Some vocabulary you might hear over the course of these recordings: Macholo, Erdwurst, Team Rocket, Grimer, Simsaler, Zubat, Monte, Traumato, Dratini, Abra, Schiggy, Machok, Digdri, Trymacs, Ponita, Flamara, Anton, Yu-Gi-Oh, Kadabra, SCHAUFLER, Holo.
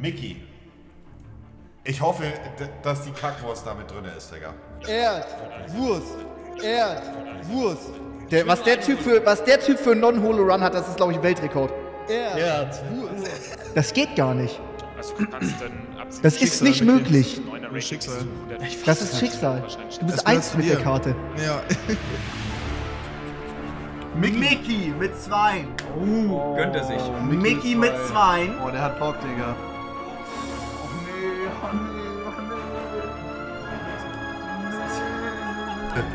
Mickey. Ich hoffe, dass die Kackwurst da mit drin ist, Digga. Erdwurst. Erdwurst. Was der Typ für einen Non-Holo-Run hat, das ist, glaube ich, Weltrekord. Erdwurst. Das geht gar nicht. Also, du kannst dann abziehen. Das ist nicht möglich. Schicksal. Das ist Schicksal. Du bist eins mit der Karte. Ja. Mickey mit 2. Oh, gönnt er sich. Mickey mit 2. Oh, der hat Bock, Digga.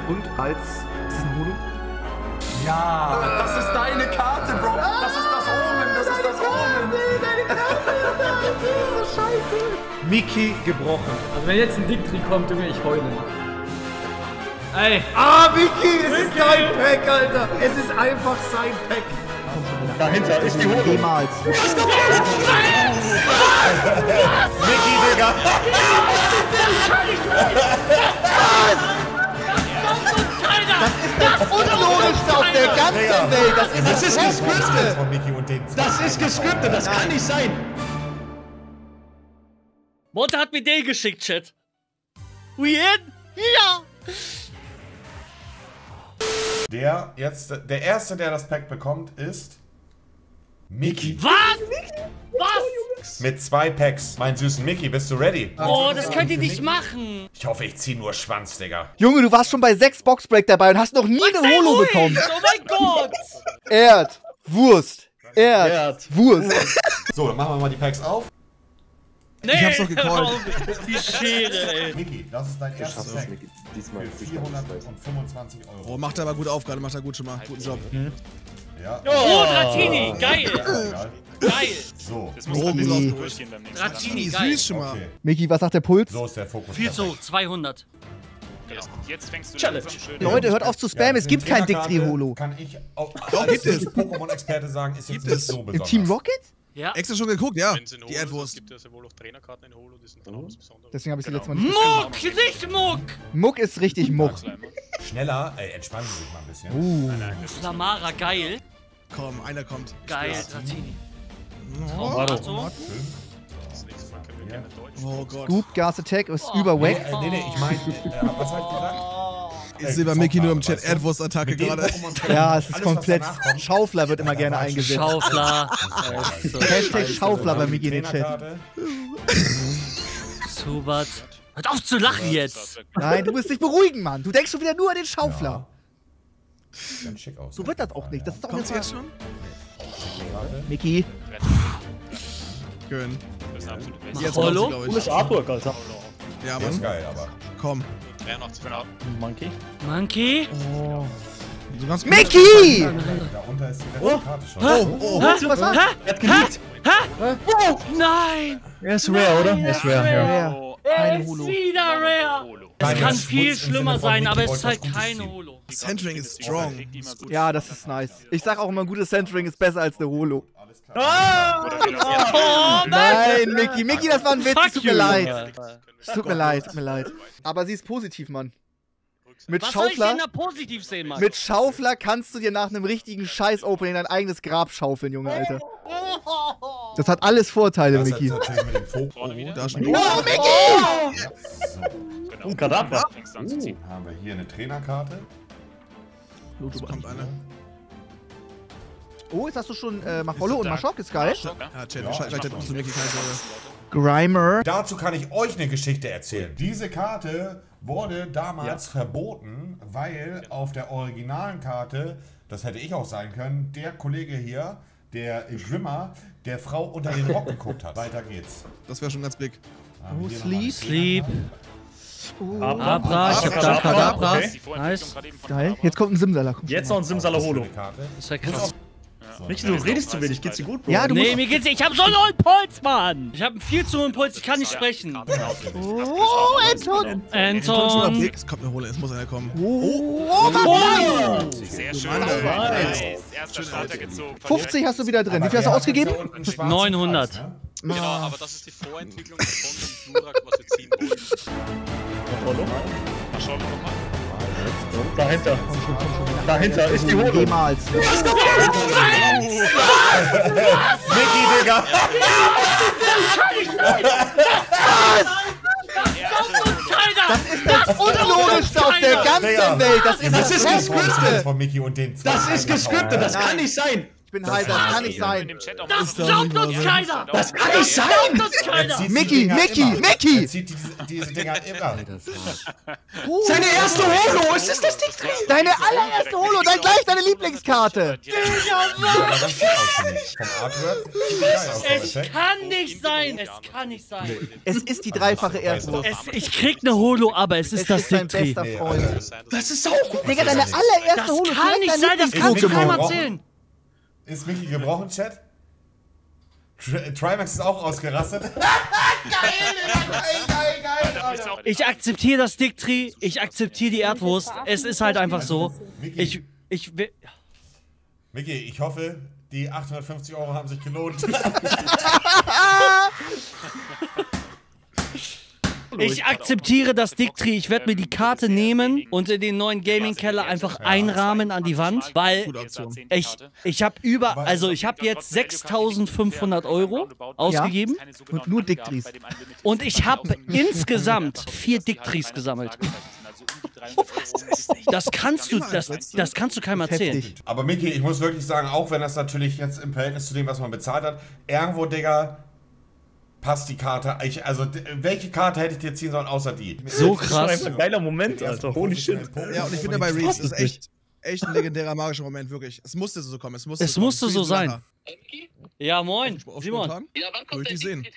Und als... Ist das ein Holo? Ja! Das ist deine Karte, Bro! Das ist das Omen! Das ist das Omen! Deine Karte! Das ist so scheiße! Mickey gebrochen. Also wenn jetzt ein Digdri kommt, Junge, ich heule. Ey! Ah, Mickey! Es ist dein Pack, Alter! Es ist einfach sein Pack! Dahinter ist die Holo! Niemals! Mickey, Digga! Das ist das Unlogischste auf der ganzen Welt. Das ist gescriptet. Das ist gescriptet. Das kann nicht sein. Monte hat mir den geschickt, Chat. We in? Ja. Der Erste, der das Pack bekommt, ist... Mickey. Was? Was? Mit 2 Packs. Mein süßen Mickey, bist du ready? Oh, das könnt ihr nicht machen. Ich hoffe, ich zieh nur Schwanz, Digga. Junge, du warst schon bei 6 Boxbreak dabei und hast noch nie eine Holo bekommen. Oh mein Gott. Erdwurst. Erdwurst. So, dann machen wir mal die Packs auf. Nee, ich hab's doch gecallt. Die Schere, ey. Mickey, das ist dein erstes Pack. Diesmal für 425 €. Oh, macht er aber gut auf gerade. Macht er gut schon mal. Guten Job. Ja. Oh, Dratini, geil! Geil! So, das muss man ein bisschen durchgehen beim nächsten Mal. Dratini, geil! Süß schon mal. Okay. Mickey, was sagt der Puls? So ist der Fokus. Viel zu 200. Ja. Jetzt fängst du Challenge. Schön. Leute, hört auf zu spammen, es gibt kein Digdri-Holo. Kann ich auch als Pokémon-Experte sagen, ist jetzt nicht so besonders. Im Team Rocket? Ja. Extra schon geguckt, ja. Die Erdwurst. Es gibt ja wohl auch Trainerkarten in Holo, die sind dann auch was Besonderes. Deswegen habe ich die letzte Mal nicht gesehen. Nicht Muck! Muck ist richtig Muck. Schneller, entspannen Sie sich mal ein bisschen. Flamara, geil. Komm, einer kommt. Geil, Dratini. Traumato. Oh Gott. Scoop, Gas Attack ist überweg. Nee, ich meine, was hab ich gesagt? Ich sehe bei Mickey nur im Chat Erdwurst-Attacke gerade. Ja, es ist komplett. Schaufler wird immer gerne eingesetzt. Schaufler. Hashtag Schaufler bei Mickey in den Chat. Zubat. Hört auf zu lachen jetzt! Nein, du musst dich beruhigen, Mann. Du denkst schon wieder nur an den Schaufler. Ganz schick aus. So wird das auch nicht. Das ist doch jetzt schon. Mickey. Schön. Das ist absolut best. Macholo? Du bist Artwork, Alter. Ja, Mann. Ist geil, aber. Komm. Monkey. Monkey? Oh. Mickey! Da unter ist die letzte Karte schon. Oh, was war? Er hat geleakt. Oh, nein! Er ist rare, oder? Er ist rare. Er ist wieder rare! Es kann viel schlimmer sein, aber es ist halt keine Holo. Centering ist strong. Ja, das ist nice. Ich sag auch immer, ein gutes Centering ist besser als eine Holo. Oh, nein, Mickey. Mickey, das war ein Witz. Es tut mir leid. Tut mir leid. Aber sie ist positiv, Mann. Mit Schaufler, mit Schaufler kannst du dir nach einem richtigen Scheiß-Opening dein eigenes Grab schaufeln, Junge, Alter. Das hat alles Vorteile, Mickey. Oh, Mickey! Und Kadabra. Haben wir hier eine Trainerkarte. Oh, jetzt hast du schon Macholo und Machok, ist geil. Ja, Chat, schaltet uns zu Mickey, keine Sorge. Grimer. Dazu kann ich euch eine Geschichte erzählen. Diese Karte wurde damals verboten, weil auf der originalen Karte, das hätte ich auch sein können, der Kollege hier, der Grimer, der Frau unter den Rock geguckt hat. Weiter geht's. Das wäre schon ganz big. Oh, Sleep. Abra, ich hab da Kadabra. Nice. Geil. Jetzt kommt ein Simsaler. Jetzt noch ein Simsaler Holo. Das ist ja krass. So, Michi, du redest zu wenig, geht's dir gut, Bro? Ja, du mir geht's nicht. Ich hab so einen hohen Puls, Mann! Ich hab einen viel zu hohen Puls, ich kann nicht sprechen. Oh, Anton! Anton! Es kommt eine Hole, es muss einer kommen. Oh, Mann! Sehr schön. 50 hast du wieder drin. Wie viel hast du ausgegeben? 900. Genau, aber das ist die Vorentwicklung von dem Durak, was wir ziehen wollen. Hallo? Mal schauen wir nochmal. Dahinter. Dahinter ist die Holo. Niemals. Mickey, Digga. Das ist das Unlogischste auf der ganzen Welt. Das ist gescriptet. Das ist gescriptet, das kann nicht sein. Ich bin heiser, das kann nicht sein. Das glaubt uns keiner! Das kann nicht sein! Mickey! Er zieht diese Dinger immer. Seine erste Holo! Ist das Digdri? Deine allererste Holo! Deine Lieblingskarte! Digga, was? Es kann nicht sein! Es kann nicht sein! Es ist die dreifache Erdwurst. Ich krieg eine Holo, aber es ist das Digdri. Das ist saugut! Digga, deine allererste Holo! Das kann nicht sein! Das kannst du keinem erzählen! Ist Mickey gebrochen, Chat? Trimax ist auch ausgerastet. Geil! Ich akzeptiere das Digdri, ich akzeptiere die Erdwurst. Es ist halt einfach so. Mickey, ich hoffe, die 850 Euro haben sich gelohnt. Ich akzeptiere das Digdri, ich werde mir die Karte nehmen und in den neuen Gaming-Keller einfach einrahmen an die Wand, weil ich habe ich habe jetzt 6.500 Euro ausgegeben. Und nur Digdris. Und ich habe insgesamt 4 Digdris gesammelt. Das kannst du keinem erzählen. Aber Mickey, ich muss wirklich sagen, auch wenn das natürlich jetzt im Verhältnis zu dem, was man bezahlt hat, irgendwo, Digga, passt die Karte. Welche Karte hätte ich dir ziehen sollen, außer die? So krass. Das ist ein geiler Moment, Alter. Holy shit. Ja, und ich bin dabei, Reese. Das ist echt ein legendärer, magischer Moment, wirklich. Es musste so kommen. Es musste so sein. Ja, moin. Simon. Ja, wann kommt denn die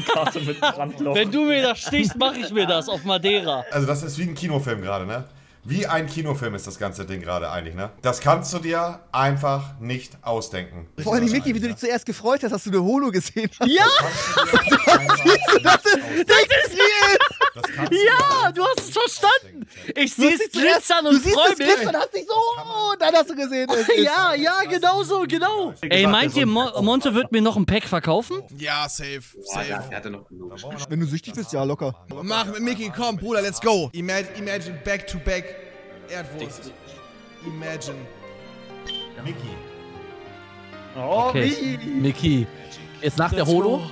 Tattoo? Wenn du mir das stichst, mache ich mir das auf Madeira. Also, das ist wie ein Kinofilm gerade, ne? Wie ein Kinofilm ist das ganze Ding gerade eigentlich, ne? Das kannst du dir einfach nicht ausdenken. Vor allem, Mickey, wie du dich zuerst gefreut hast, dass du eine Holo gesehen hast. Ja! Ja, du hast es verstanden! Ich sehe es glitzern und freue mich. Du hast dich so, oh, dann hast du gesehen. Ja, genau so, genau. Ey, meint ihr, Monte wird mir noch ein Pack verkaufen? Ja, safe. Wenn du süchtig bist, ja, locker. Mach mit Mickey, komm, Bruder, let's go. Imagine back-to-back Erdwurst. Imagine. Mickey. Oh, okay. Mickey. Jetzt nach der Holo.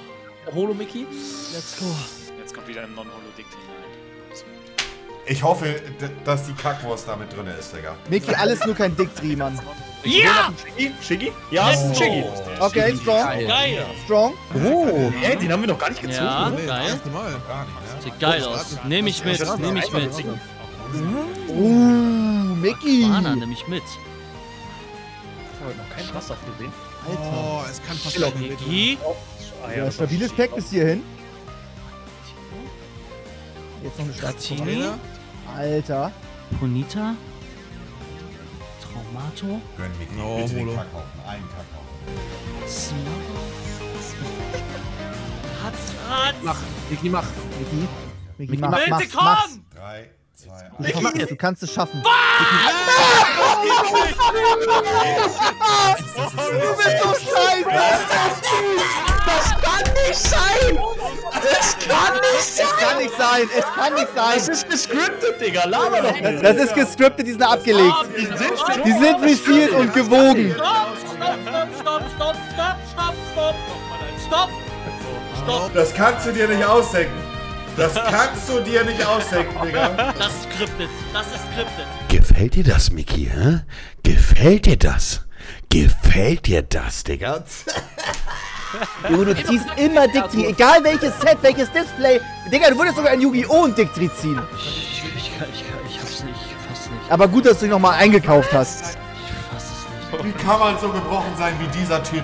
Holo, Mickey. Let's go. Jetzt kommt wieder ein Non-Holo-Digdri rein. Ich hoffe, dass die Kackwurst damit drin ist, Digga. Mickey, alles nur kein Digdri, Mann. Ja! Schiggy? Ja, ist ein Schiggy. Okay, strong. Geil. Strong. Oh, ey, den haben wir noch gar nicht gezogen. Ja, geil. Sieht geil aus. Nehm ich mit. Oh, Mickey. Mana, nehm ich mit. Ich habe noch keinen Wasser gesehen. Alter. Oh, es kann fast laufen. Mickey. Ja, stabiles Pack bis hierhin. Jetzt noch eine Dratini. Alter. Ponita. Traumato. Gönn Mickey, bitte den Kackhaufen. Einen Kackhaufen. Smaragd. Hatz. Mickey, mach. Bitte komm! 3, 2, 1. Du kannst es schaffen. Du bist so scheiße! Das kann nicht sein! Es kann nicht sein! Das ist gescriptet, Digga! Laber doch nicht! Das ist gescriptet, die sind abgelegt! Die sind resealed und gewogen! Stopp! Das kannst du dir nicht ausdenken! Digga! Das ist gescriptet! Gefällt dir das, Mickey, hä? Gefällt dir das, Digga? Junge, du ziehst immer Digdri, egal welches Set, welches Display. Digga, du würdest sogar ein Yu-Gi-Oh! Und Digdri ziehen. Ich hab's nicht, ich fass nicht. Aber gut, dass du dich nochmal eingekauft hast. Ich fass es nicht. Wie kann man so gebrochen sein wie dieser Typ?